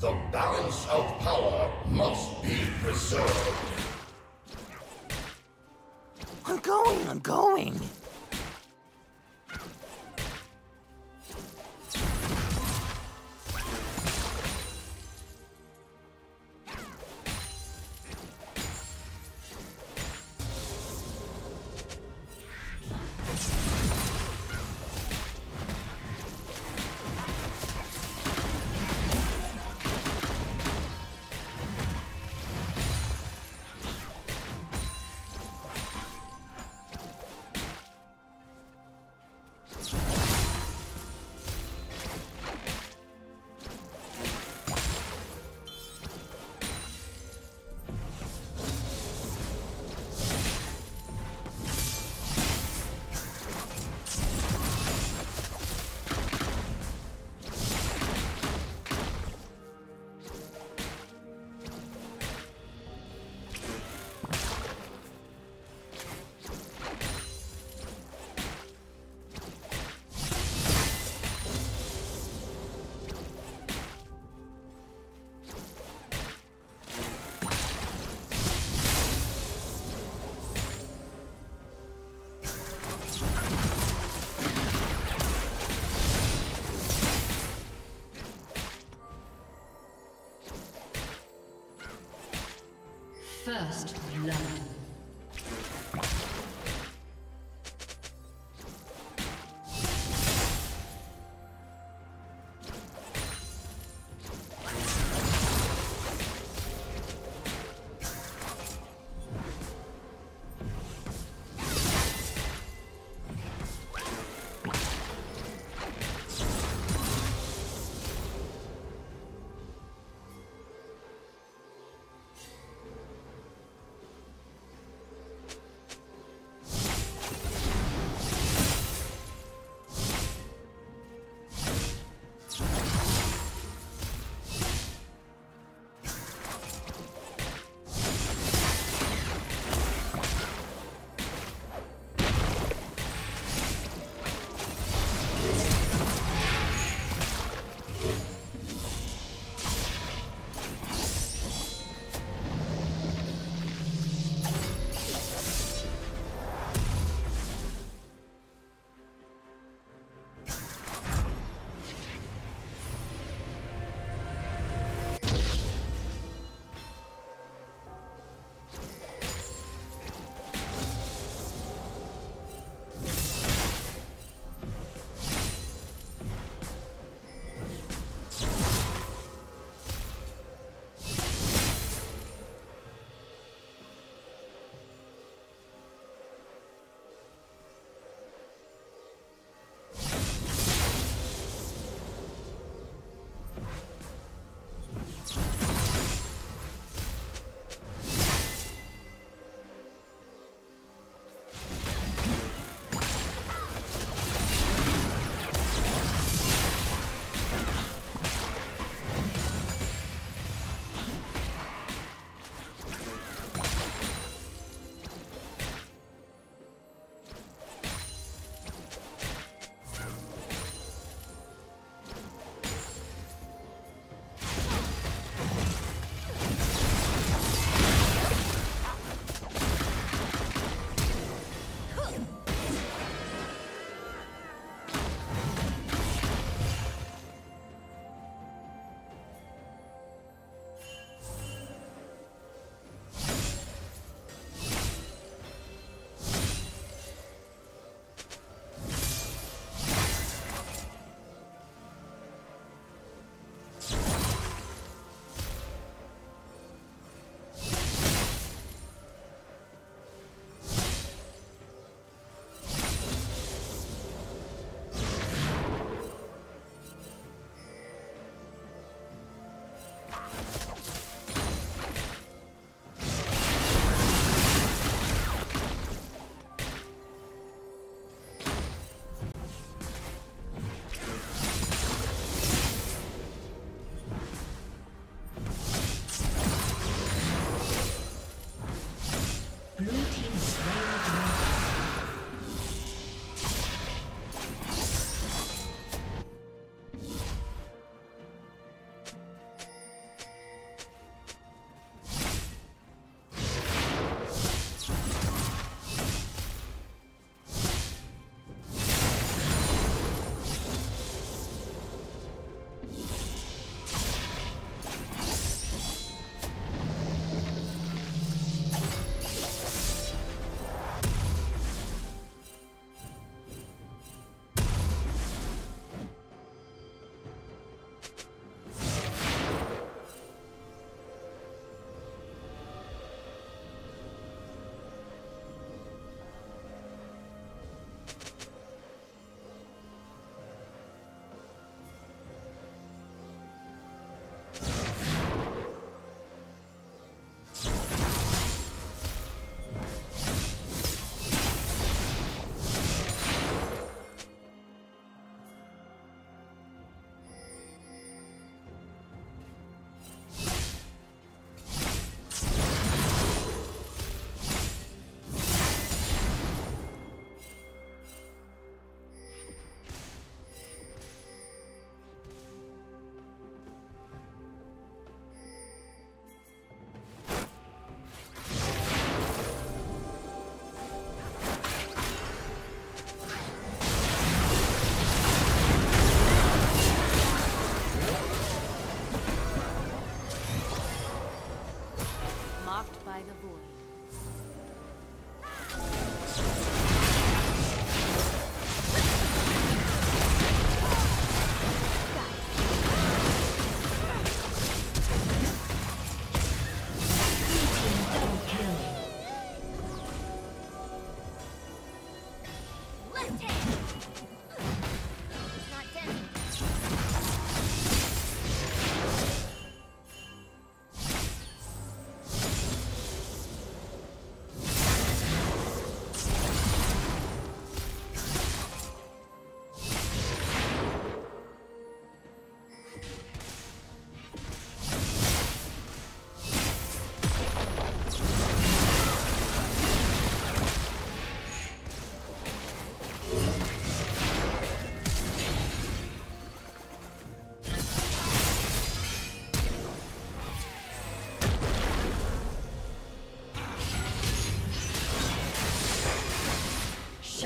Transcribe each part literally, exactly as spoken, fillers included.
The balance of power must be preserved. I'm going, I'm going. First blood.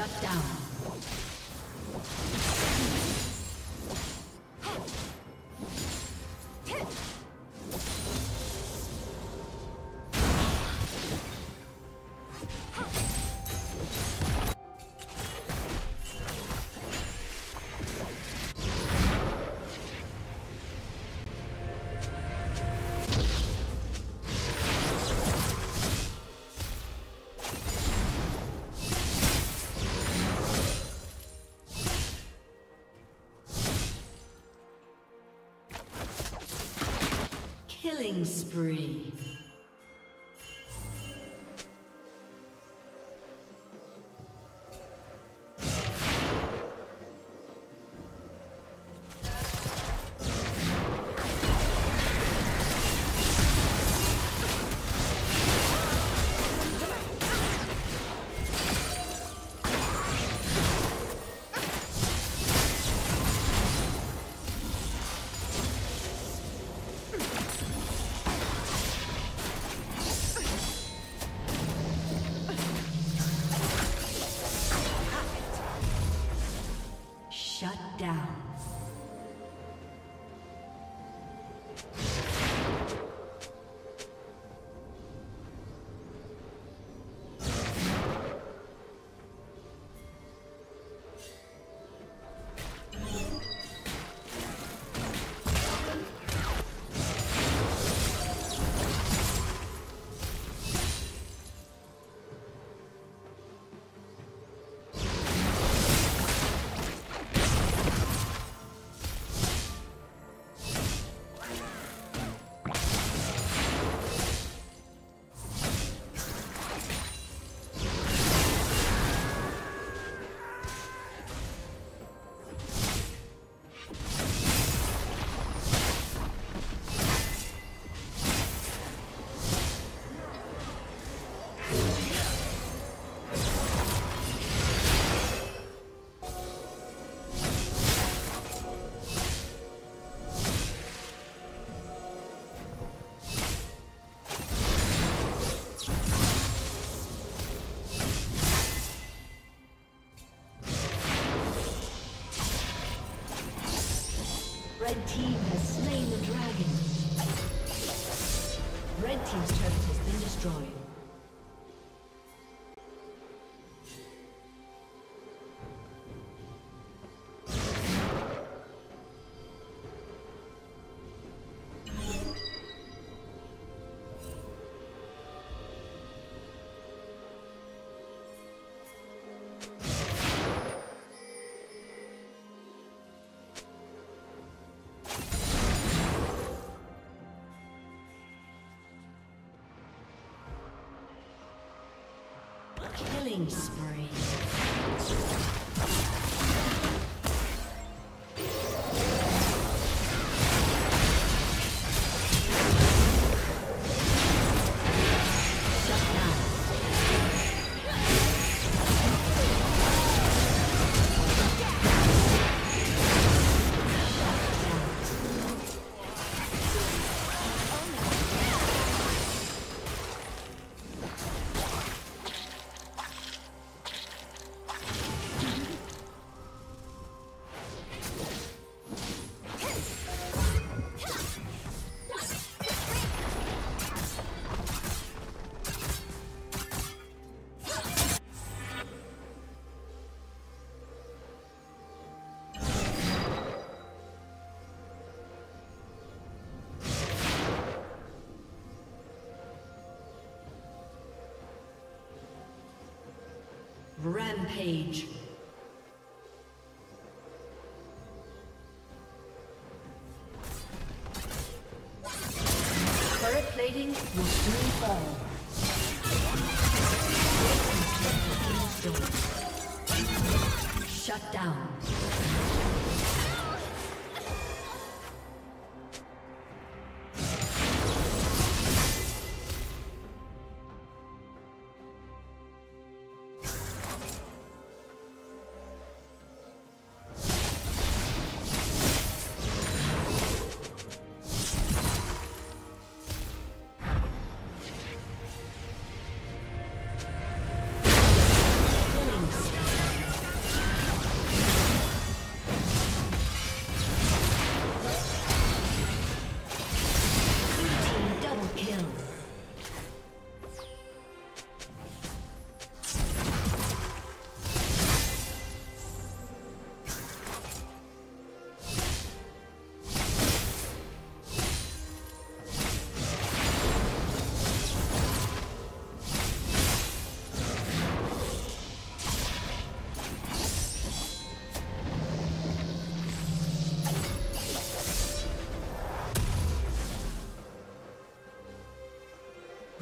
Shut down. Killing spree. Red team has slain the dragon. Red team's turret has been destroyed. Killing spree. Rampage. Turret plating will soon fall. Shut down.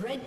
Red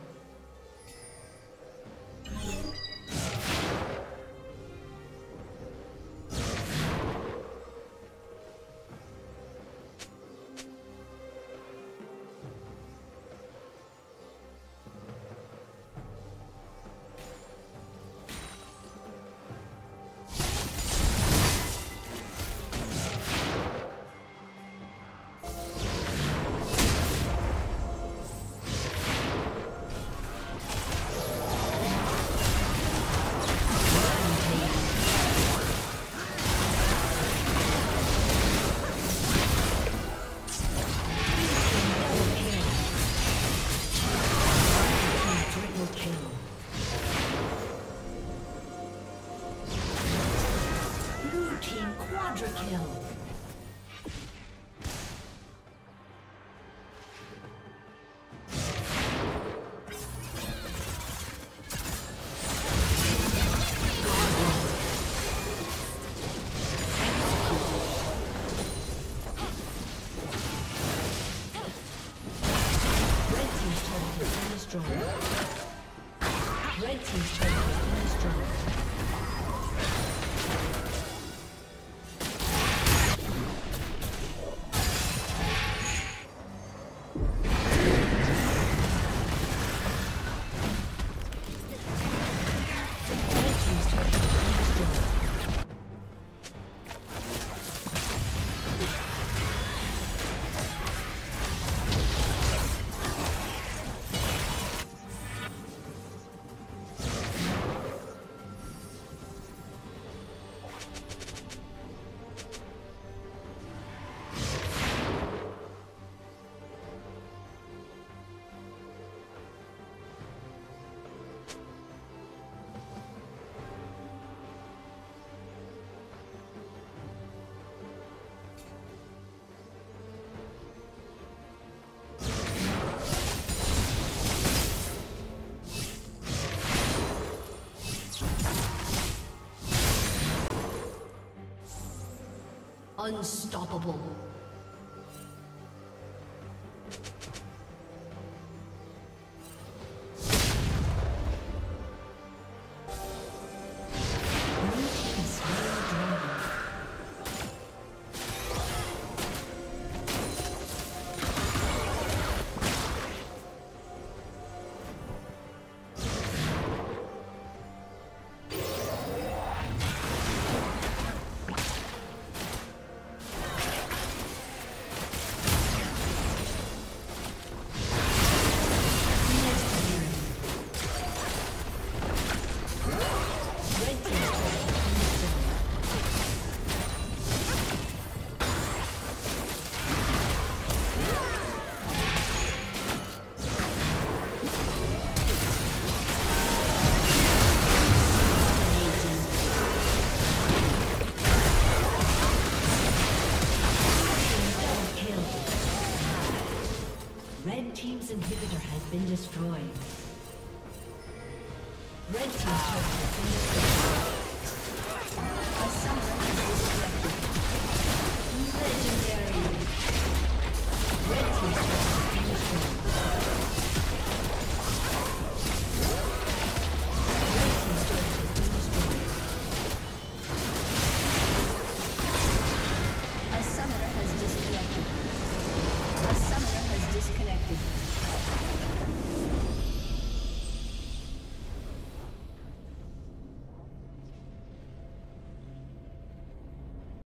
Unstoppable. Inhibitor has been destroyed. Red team's turret has been destroyed.